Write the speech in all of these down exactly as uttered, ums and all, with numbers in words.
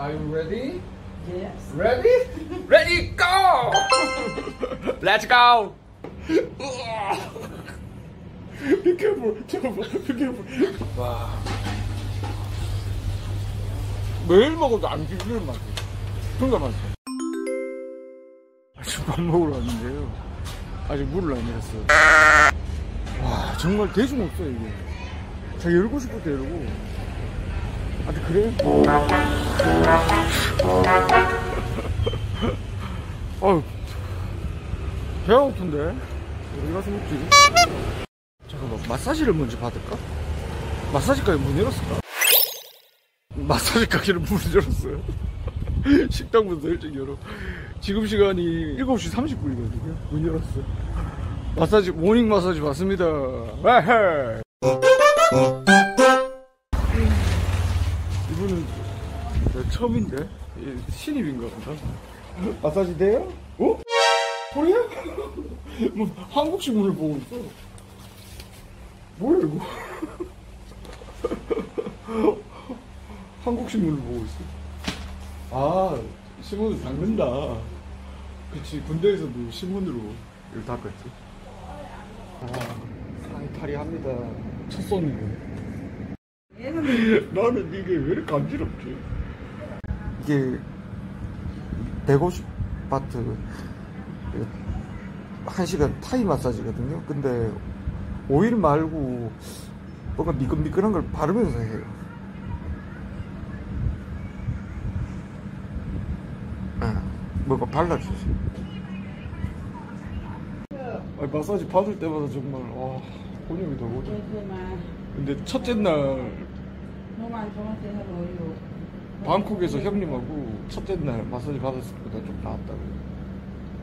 Are you ready? Yes. Ready? Ready, go! Let's go! Be careful, be careful. 와. 매일 먹어도 안 질리는 맛이에요. 진짜 맛있어. 아직 밥 먹으러 왔는데요. 아직 물을 안 내렸어요. 와, 정말 대중 없어요, 이게. 제가 열고 싶을 때 이러고. 아, 그래? 아유, 배가 고픈데? 어디 가서 먹지? 잠깐만, 마사지를 먼저 받을까? 마사지 가게 문 열었을까? 마사지 가게를 문 열었어요. 식당부터 일찍 열어. 지금 시간이 일곱 시 삼십 분이거든요. 문 열었어요. 마사지, 모닝 마사지 받습니다. 와헤! 이분은 처음인데? 신입인가 보다. 마사지 돼요? 어? 코리아? 뭐 한국 신문을 보고 있어. 뭐야 이거? 한국 신문을 보고 있어. 아, 신문을 닦는다. 그치, 군대에서도 신문으로 이걸 닦았지. 아, 사이탈이 합니다. 첫 손님은. 나는 이게 왜 이렇게 간지럽지? 이게 백오십 바트 한 시간 타이 마사지거든요. 근데 오일 말고 뭔가 미끈미끈한 걸 바르면서 해요. 뭔가 발라주세요. 아니, 마사지 받을 때마다 정말 와, 본인이 더 오죠. 근데 첫째 날 방콕에서 형님하고 첫째 날 마사지 받았을 때보다 좀 나았다고.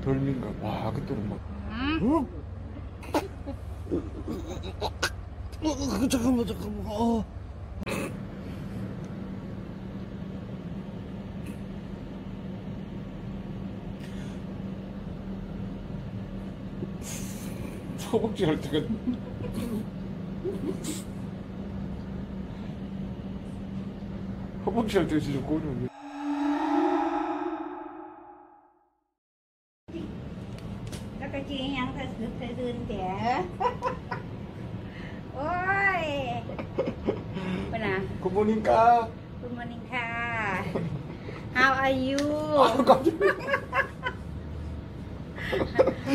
덜 민감. 와, 그때는 막. 응? 어, 잠깐만, 잠깐만. 어. 허벅지 할 때가. 허벅지 할 때 진짜 꼬리는데. 굿모닝카. 굿모닝카. How are you?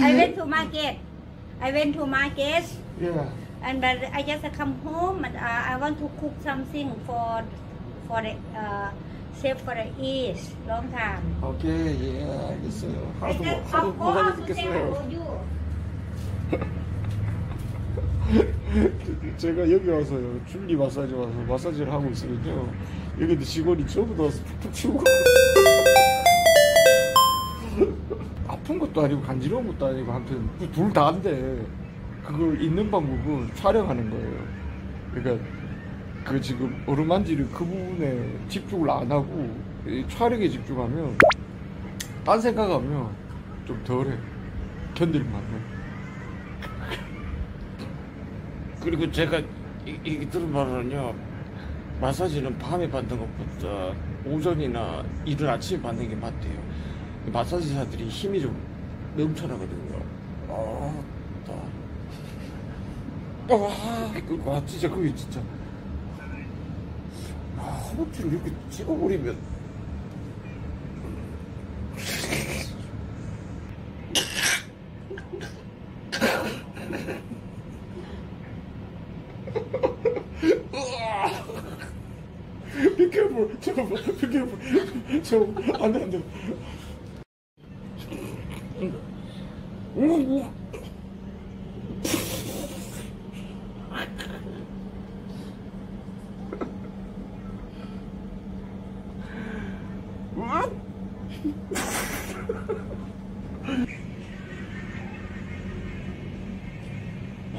I went to market. I went to market. Yeah. And but I just come home and I want to cook something for for the uh, save for the east long time. Okay, yeah, I guess so. How to how how to say how you? 제가 여기 와서요, 줄리 마사지 와서 마사지를 하고 있으면요, 여기도 직원이 저보다 와서 푹푹 치우고. 아픈 것도 아니고 간지러운 것도 아니고 아무튼 둘 다인데. 그걸 있는 방법은 촬영하는 거예요. 그러니까 그 지금 어루만지를 그 부분에 집중을 안 하고 촬영에 집중하면 딴 생각하면 좀 덜해. 견딜만 해. 그리고 제가 이, 이 들은 말은요, 마사지는 밤에 받는 것보다 오전이나 이른 아침에 받는 게 맞대요. 마사지사들이 힘이 좀 넘쳐나거든요. 아, 나. 와, 진짜 그게 진짜. 아, 허벅지를 이렇게 찍어버리면. Be careful, 잠깐만, be careful. 저, 안 돼, 안 돼.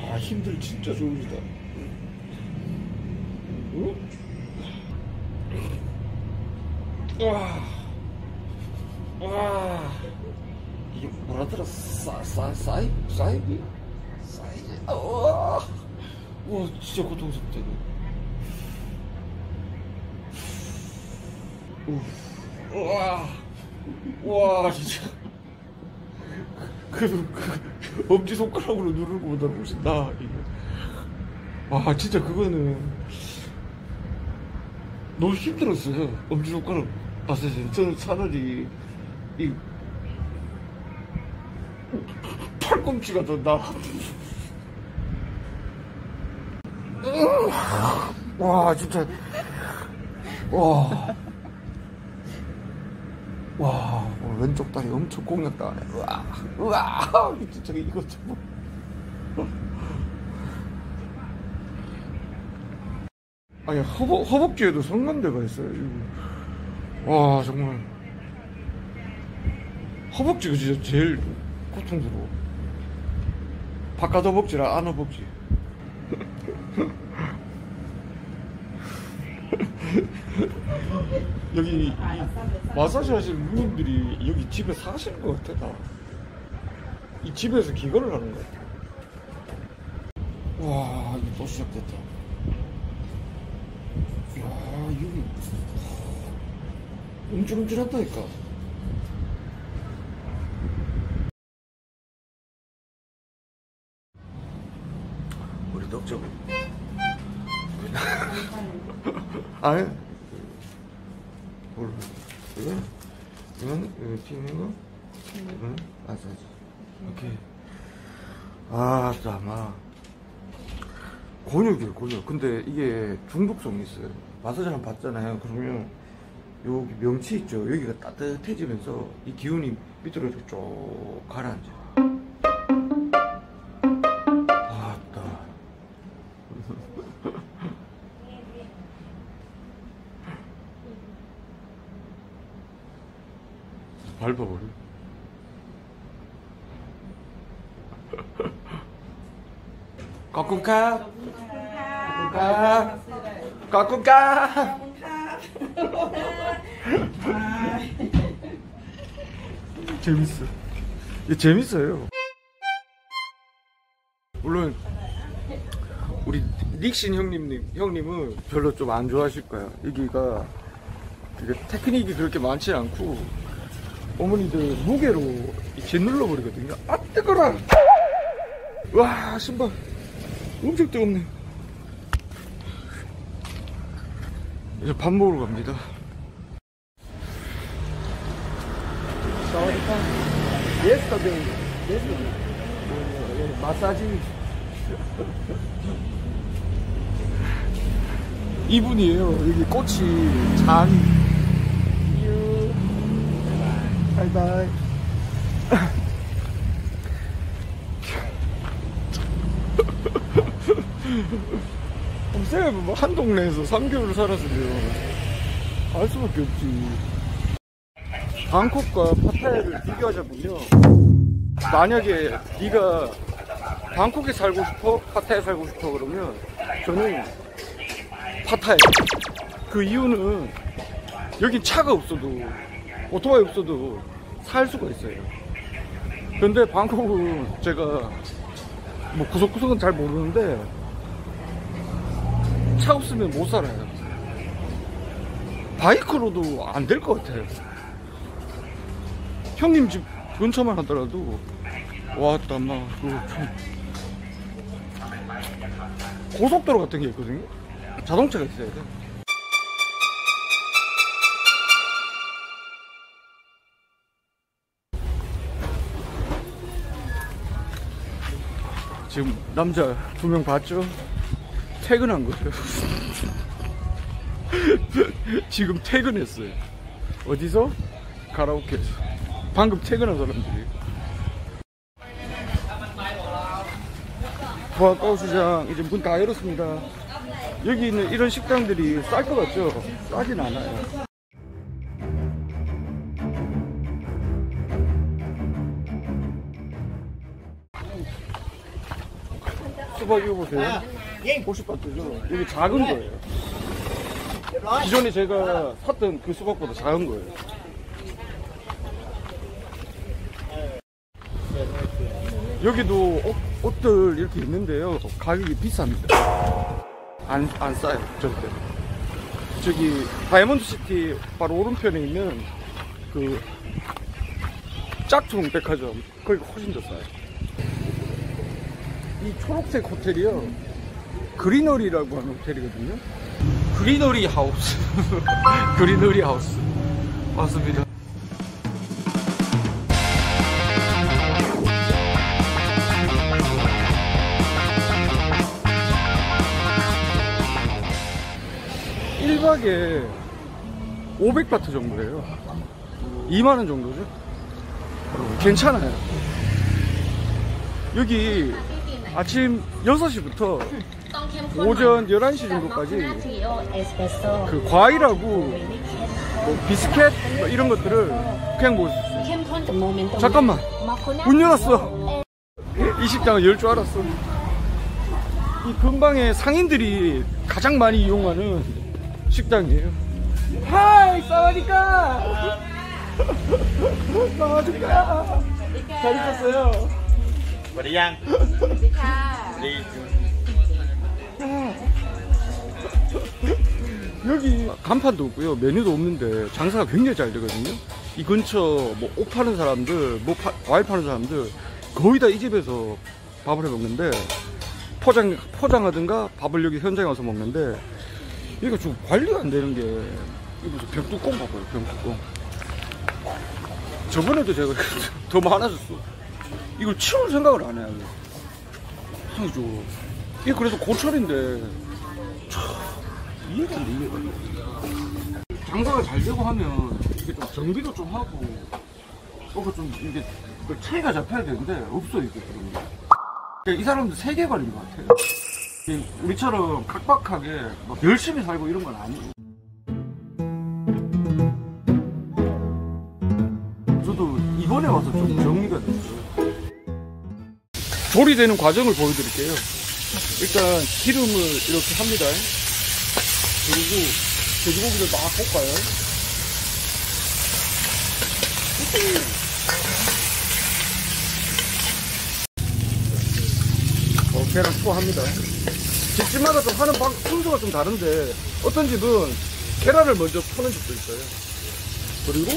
아, 힘들 진짜 좋으시다. 와, 와, 이게 뭐라더라? 싸, 싸, 싸이, 싸이비, 싸이. 와, 와, 진짜 고통스럽다. 우와, 우와, 진짜. 그래도 그 엄지손가락으로 누르는 것보다 훨씬 나아, 이게. 아, 진짜 그거는 너무 힘들었어요. 엄지손가락 봤을 때. 저는 차라리 이 팔꿈치가 더 나아. 와, 진짜. 와. 와, 왼쪽 다리 엄청 꽁렸다. 와, 와, 진짜 이거 좀. 아니, 허벅, 허벅지에도 성난대가 있어요. 이거. 와, 정말. 허벅지가 진짜 제일 고통스러워. 바깥 허벅지랑 안 허벅지. 여기 이, 마사지 하시는 누님들이 여기 집에 사시는 것 같아. 다 이 집에서 기거를 하는 것 같아. 와, 이거 또 시작됐다. 이야, 여기 움찔움찔한다니까. 우리 덕자고. 아니, 뭘로? 이거? 이건? 이거 튀는 거? 이건? 맞아, 맞아. 오케이. 아, 아마 곤욕이에요, 곤욕. 근데 이게 중독성이 있어요. 마사지 한번 받잖아요. 그러면 여기 명치 있죠? 여기가 따뜻해지면서 이 기운이 밑으로 이렇게 쭉 가라앉아요. 밟아버려. 까꿍까 까꿍까 까꿍까 재밌어. 이게 재밌어요. 물론 우리 닉신 형님, 형님은 별로 좀 안 좋아하실 거야. 여기가 되게 테크닉이 그렇게 많지 않고 어머니들 무게로 짓눌러 버리거든요. 아, 뜨거라. 와, 신발 엄청 뜨겁네. 이제 밥 먹으러 갑니다. Yesterday, yesterday, 마사지. 이분이에요. 여기 꽃이 잔. 바이바이. 쌤, 한 동네에서 삼 개월을 살았으면 알 수밖에 없지. 방콕과 파타야를 비교하자면요, 만약에 네가 방콕에 살고 싶어, 파타야에 살고 싶어 그러면 저는 파타야. 그 이유는 여긴 차가 없어도, 오토바이 없어도 살 수가 있어요. 근데 방콕은 제가 뭐 구석구석은 잘 모르는데 차 없으면 못 살아요. 바이크로도 안 될 것 같아요. 형님 집 근처만 하더라도 왔다 막 그 고속도로 같은 게 있거든요. 자동차가 있어야 돼. 지금 남자 두 명 봤죠? 퇴근한 거예요. 지금 퇴근했어요. 어디서? 가라오케에서. 방금 퇴근한 사람들이. 부아카오 시장 이제 문 다 열었습니다. 여기 있는 이런 식당들이 쌀 것 같죠? 싸진 않아요. 수박 이거 보세요. 오십 바트죠. 여기 작은 거예요. 기존에 제가 샀던 그 수박보다 작은 거예요. 여기도 옷, 옷들 이렇게 있는데요. 가격이 비쌉니다. 안, 안 싸요, 절대. 저기 다이아몬드 시티 바로 오른편에 있는 그 짝퉁 백화점 거기가 훨씬 더 싸요. 이 초록색 호텔이요, 그리너리라고 하는 호텔이거든요. 그리너리 하우스. 그리너리 하우스 맞습니다. 일 박에 오백 바트 정도예요. 이만 원 정도죠. 괜찮아요. 여기 아침 여섯 시부터 오전 열한 시 정도까지 그 과일하고 뭐 비스켓 뭐 이런 것들을 그냥 먹을 수 있어요. 잠깐만, 문 열었어. 이 식당은 열 줄 알았어. 이 근방에 상인들이 가장 많이 이용하는 식당이에요. 하이, 사와디카. 사와디카. 잘 있었어요. 머리양. 여기 간판도 없고요, 메뉴도 없는데 장사가 굉장히 잘 되거든요. 이 근처 뭐 옷 파는 사람들, 뭐 파, 과일 파는 사람들 거의 다 이 집에서 밥을 해 먹는데, 포장 포장하든가 밥을 여기 현장에 와서 먹는데, 이거 좀 관리가 안 되는 게, 이거 무슨 병뚜껑 봐봐요, 병뚜껑. 저번에도 제가 더 많아졌어. 이걸 치울 생각을 안 해요. 이상이죠. 이게 그래서 고철인데 참 이해가 안 돼, 이해가 안 돼. 장사가 잘 되고 하면 이게 좀 정비도 좀 하고 뭔가 좀 이게 차이가 잡혀야 되는데 없어, 이게. 그런 이 사람들 세계관인 것 같아요. 우리처럼 각박하게 막 열심히 살고 이런 건 아니에요. 저도 이번에 와서 좀 정리가 됐어요. 조리되는 과정을 보여드릴게요. 일단 기름을 이렇게 합니다. 그리고 돼지고기를 막 볶아요. 어, 계란 투하합니다. 집집마다 좀 하는 방, 순서가 좀 다른데, 어떤 집은 계란을 먼저 푸는 집도 있어요. 그리고,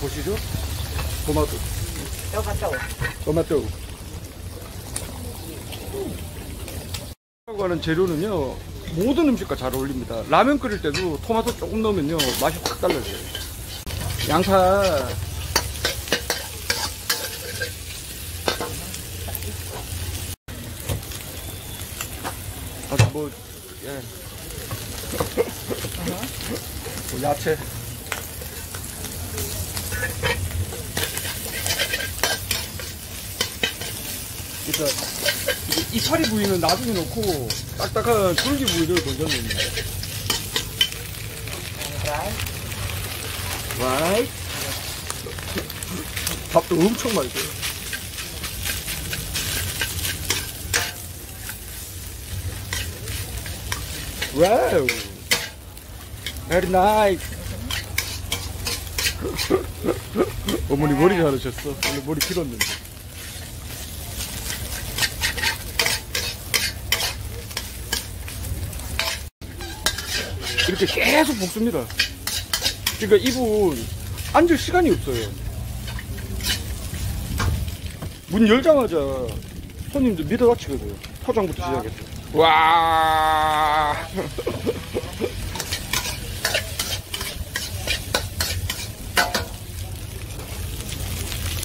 보시죠? 토마토. 토마토. 토마토. 토마토라고 하는 재료는요, 모든 음식과 잘 어울립니다. 라면 끓일 때도 토마토 조금 넣으면요, 맛이 확 달라져요. 양파. 뭐, 예. 뭐 야채. 일단 이파리 부위는 나중에 넣고 딱딱한 줄기 부위를 먼저 넣습니다. 와이. 밥도 엄청 맛있어요. 와우, very nice. 어머니 머리 자르셨어. 원래 머리 길었는데. 이렇게 계속 볶습니다. 그러니까 이분 앉을 시간이 없어요. 문 열자마자 손님들 밀어닥치거든요. 포장부터 시작했어요. 와.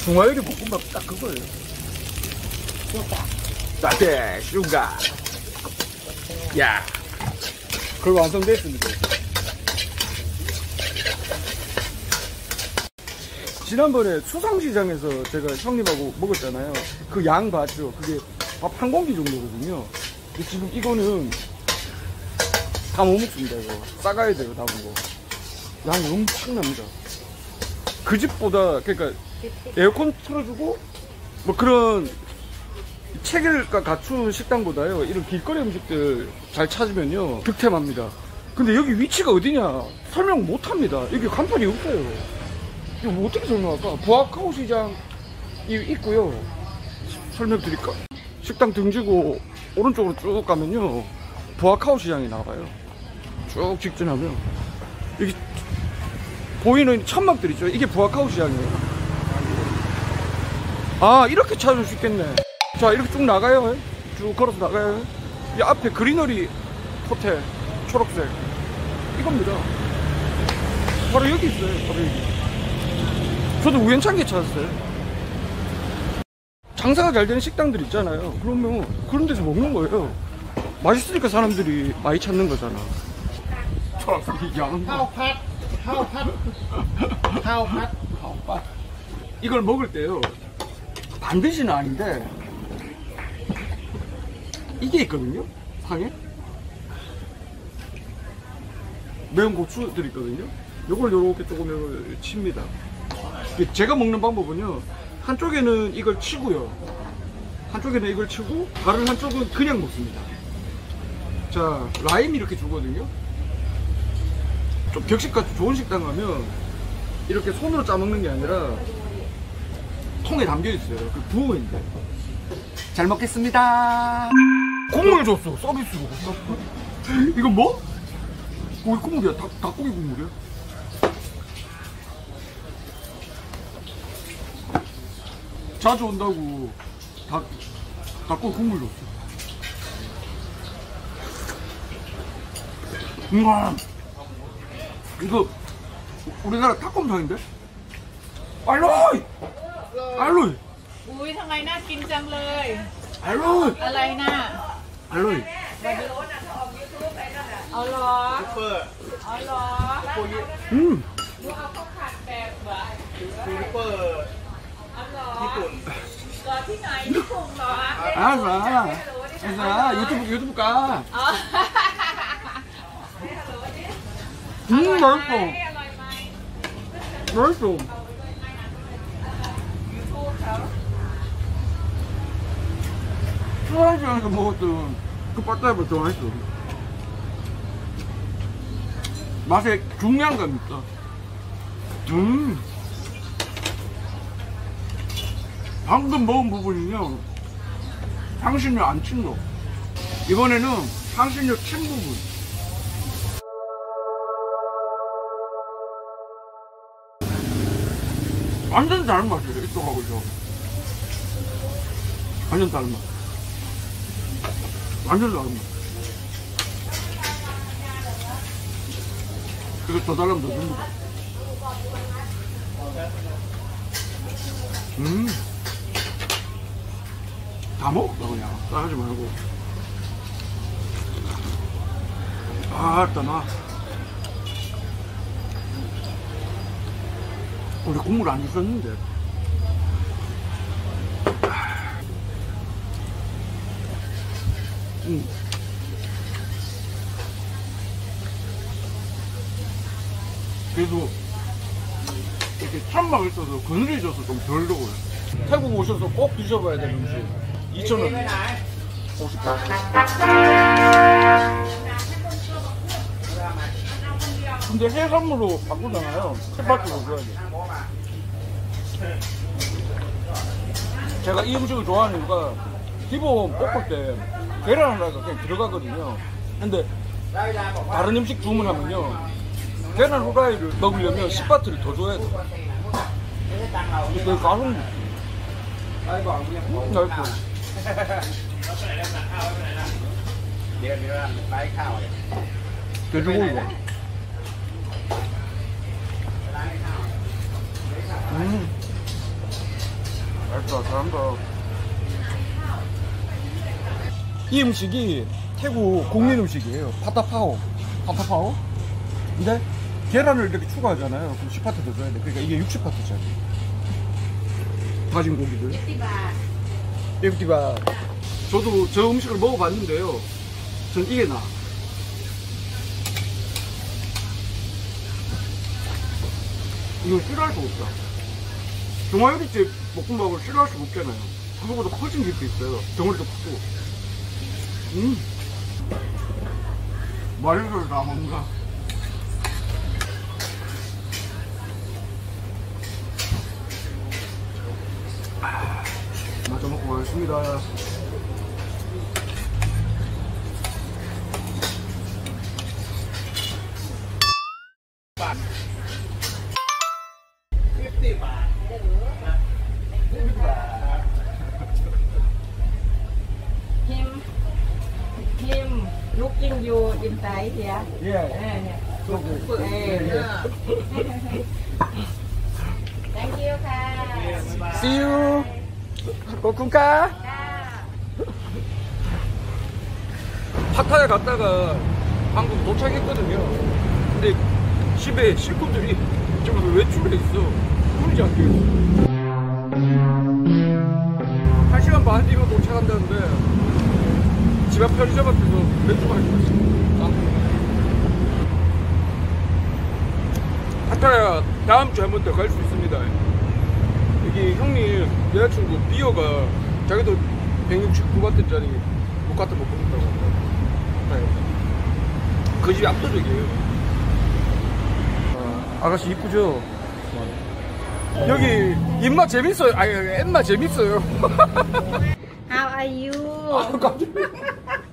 중화요리 볶음밥 딱 그거예요. 따뜻 슈가. 야. 그리고 완성됐습니다. 지난번에 수상시장에서 제가 형님하고 먹었잖아요. 그 양 봤죠? 그게 밥 한 공기 정도거든요. 지금 이거는 다 못 먹습니다. 이거 싸가야 돼요. 남은 거 양이 엄청납니다. 그 집보다. 그러니까 에어컨 틀어주고 뭐 그런 체계가 갖춘 식당보다요, 이런 길거리 음식들 잘 찾으면요 득템합니다. 근데 여기 위치가 어디냐 설명 못합니다. 여기 간판이 없어요. 이거 뭐 어떻게 설명할까? 부아카오 시장이 있고요. 설명드릴까? 식당 등지고 오른쪽으로 쭉 가면요 부아카오 시장이 나와요. 쭉 직진하면 여기 보이는 천막들 있죠? 이게 부아카오 시장이에요. 아, 이렇게 찾을 수 있겠네. 자, 이렇게 쭉 나가요. 쭉 걸어서 나가요. 이 앞에 그리너리 호텔 초록색 이겁니다. 바로 여기 있어요. 바로 여기. 저도 우연찮게 찾았어요. 장사가 잘 되는 식당들 있잖아요. 그러면 그런 데서 먹는 거예요. 맛있으니까 사람들이 많이 찾는 거잖아. 초록색 양파. 하오팟. 하오팟. 하오팟. 이걸 먹을 때요. 반드시는 아닌데 이게 있거든요. 상에 매운 고추들이 있거든요. 요걸 요렇게 조금 칩니다. 제가 먹는 방법은요, 한쪽에는 이걸 치고요, 한쪽에는 이걸 치고 다른 한쪽은 그냥 먹습니다. 자, 라임 이렇게 주거든요. 좀 격식같이 좋은 식당 가면 이렇게 손으로 짜먹는 게 아니라 통에 담겨있어요. 그 부어있는데. 잘 먹겠습니다. 국물 줬어. 서비스로. 이거 뭐? 고기 국물이야. 닭, 닭고기 국물이야. 자주 온다고 닭, 닭고기 국물 줬어. 우와, 이거 우리나라 닭곰탕인데? 알로이! 알로이! 우이, 상하이 나, 김장러이. 알로이! 알로이 나. 알로이. 알로이. 알로이. 음. 알았어. 알았어. 유튜브, 유튜브 가. 음, 맛있어. 맛있어. 파타야에서 먹었던 그 파타야보다 더 맛있어. 맛에 중량감 있다. 음, 방금 먹은 부분은요, 향신료 안 친 거. 이번에는 향신료 친 부분. 완전 다른 맛이에요. 이쪽하고 이쪽. 완전 다른 맛. 완전 다른 맛. 이거 더 달라면 더 줍니다. 음. 다 먹었다, 그냥. 싸가지 말고. 아, 일단 나. 원래 국물 안 있었는데. 음. 그래도 이렇게 찬맛 있어서 그늘이 져서 좀 덜 더워요. 태국 오셔서 꼭 드셔봐야 되는 음식. 이천 원. 근데 해산물로 바꾸잖아요. 햇밭으로 줘야 돼. 제가 이 음식을 좋아하는 이유가 기본 볶을 때 계란 하나가 그냥 들어가거든요. 근데 다른 음식 주문하면요, 계란 후라이를 먹으려면 십 바트를 더 줘야 돼요. 근데 가성비 음, 맛있어. 돼지고기 봐. 음, 맛있다. 잘한다. 이 음식이 태국 국민 음식이에요. 파타파오. 파타파오? 근데 계란을 이렇게 추가하잖아요. 그럼 십 파트 더 줘야 돼. 그러니까 이게 육십 파트짜리. 다진 고기들. 육십 바. 저도 저 음식을 먹어봤는데요. 전 이게 나. 이거 싫어할 수 없다. 중화요리집 볶음밥을 싫어할 수 없잖아요. 그거보다 훨씬 깊이 있어요. 덩어리도 크고. 음, 머리를 다 먹는다. 아, 마저 먹고 가겠습니다. Looking you inside here. Yeah. Yeah. Thank you, ka. See you. 고쿤 가. 파타야 갔다가 한국 도착했거든요. 근데 집에 식구들이 좀 외출해 있어. 문이 안 닫혀. 한 시간 반 뒤면 도착한다는데. 집 앞 편의점 앞에서 맥주 마시고 있어. 파타야 다음 주에 한 번 더 갈 수 있습니다. 여기 형님 여자친구 비어가 자기도 백육십구 바트짜리 모카타 먹고 싶다고 합니다. 그 집이 압도적이에요. 아, 아가씨 이쁘죠? 여기 입마 재밌어요. 아니 엠마 재밌어요. How are you? 아, 깜짝이야.